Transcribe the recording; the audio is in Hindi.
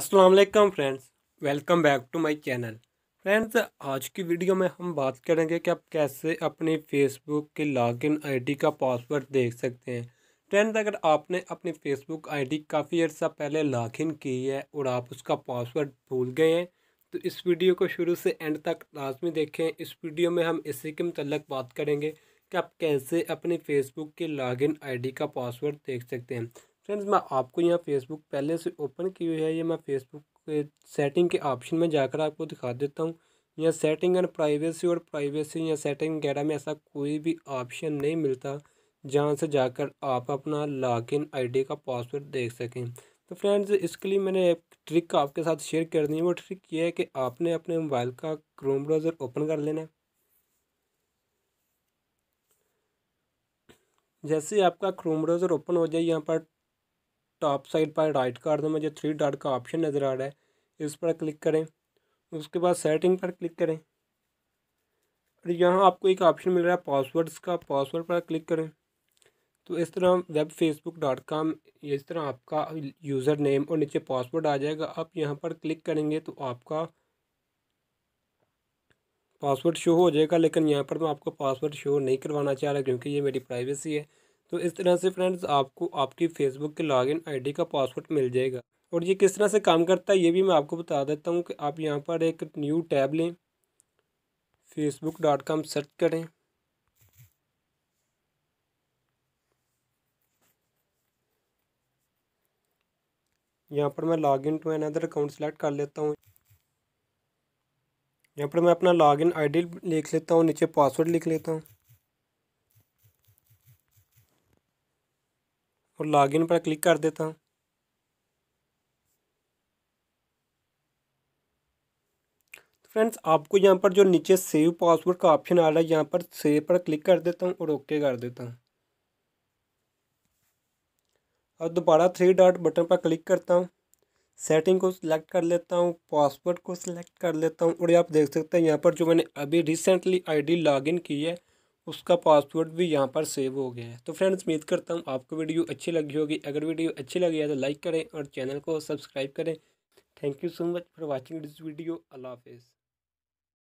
अस्सलाम वालेकुम friends, welcome back to my channel. Friends, आज की वीडियो में हम बात करेंगे कि आप कैसे अपने फेसबुक के लॉगिन आईडी का पासवर्ड देख सकते हैं। फ्रेंड्स, अगर आपने अपनी फेसबुक आईडी काफ़ी अर्सा पहले लॉगिन की है और आप उसका पासवर्ड भूल गए हैं तो इस वीडियो को शुरू से एंड तक लाजमी देखें। इस वीडियो में हम इसी के मतलब बात करेंगे कि आप कैसे अपने फेसबुक के लॉगिन आईडी का पासवर्ड देख सकते हैं। फ्रेंड्स, मैं आपको यहाँ फेसबुक पहले से ओपन की हुई है, ये मैं फेसबुक के सेटिंग के ऑप्शन में जाकर आपको दिखा देता हूँ। यहाँ सेटिंग एंड प्राइवेसी और प्राइवेसी या सेटिंग वगैरह में ऐसा कोई भी ऑप्शन नहीं मिलता जहाँ से जाकर आप अपना लॉगिन आईडी का पासवर्ड देख सकें। तो फ्रेंड्स, इसके लिए मैंने एक ट्रिक आपके साथ शेयर कर दी है। वो ट्रिक ये है कि आपने अपने मोबाइल का क्रोम ब्राउज़र ओपन कर लेना है। जैसे आपका क्रोम ब्राउज़र ओपन हो जाए, यहाँ पर टॉप साइड पर राइट कार्ड में जो थ्री डॉट का ऑप्शन नज़र आ रहा है इस पर क्लिक करें। उसके बाद सेटिंग पर क्लिक करें और यहाँ आपको एक ऑप्शन मिल रहा है पासवर्ड्स का, पासवर्ड पर क्लिक करें। तो इस तरह webfacebook.com इस तरह आपका यूज़र नेम और नीचे पासवर्ड आ जाएगा। आप यहाँ पर क्लिक करेंगे तो आपका पासवर्ड शो हो जाएगा, लेकिन यहाँ पर मैं आपको पासवर्ड शो नहीं करवाना चाह रहा क्योंकि ये मेरी प्राइवेसी है। तो इस तरह से फ्रेंड्स आपको आपकी फेसबुक के लॉगिन आईडी का पासवर्ड मिल जाएगा। और ये किस तरह से काम करता है ये भी मैं आपको बता देता हूँ कि आप यहाँ पर एक न्यू टैब लें, facebook.com सर्च करें। यहाँ पर मैं login to another account select कर लेता हूँ। यहाँ पर मैं अपना लॉगिन आईडी लिख लेता हूँ, नीचे पासवर्ड लिख लेता हूँ और लॉगिन पर क्लिक कर देता हूँ। तो फ्रेंड्स, आपको यहाँ पर जो नीचे सेव पासवर्ड का ऑप्शन आ रहा है यहाँ पर सेव पर क्लिक कर देता हूँ और ओके कर देता हूँ। अब दोबारा थ्री डॉट बटन पर क्लिक करता हूँ, सेटिंग को सिलेक्ट कर लेता हूँ, पासवर्ड को सिलेक्ट कर लेता हूँ और ये आप देख सकते हैं यहाँ पर जो मैंने अभी रिसेंटली आईडी लॉगिन की है उसका पासवर्ड भी यहाँ पर सेव हो गया है। तो फ्रेंड्स, उम्मीद करता हूँ आपको वीडियो अच्छी लगी होगी। अगर वीडियो अच्छी लगी है तो लाइक करें और चैनल को सब्सक्राइब करें। Thank you so much for watching this video. अल्लाह हाफिज़।